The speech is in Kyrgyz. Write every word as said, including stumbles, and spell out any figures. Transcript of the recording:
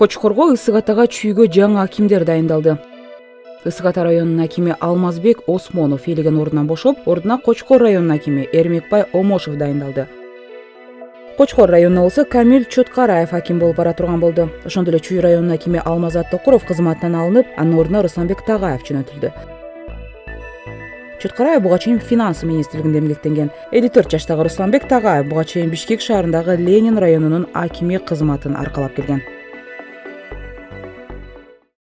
Кочхоргов Сагатага Чуйго жаңа Акимдер Дайндалде. Сагатара районунун акими Алмазбек Осмонов Филиган Урнам Бошов, ордуна Кочхор районунун акими Эрмикпае Омошив дайындалды. Кочхор районуна болсо Камиль Чуткараев аким болуп бара турган болду. Ошондой эле Чуй районунун акими Алмазат Токуров кызматтан алынып, анын ордуна Руслан Бектагаев жөнөтүлдү. Чуткараев Бугачев финанс министрлигинде эмгектенген. элүү төрт жаштагы Руслан Бектагаев Бугачев Бишкек шаарындагы Ленин районунун акими кызматын аркалап келген.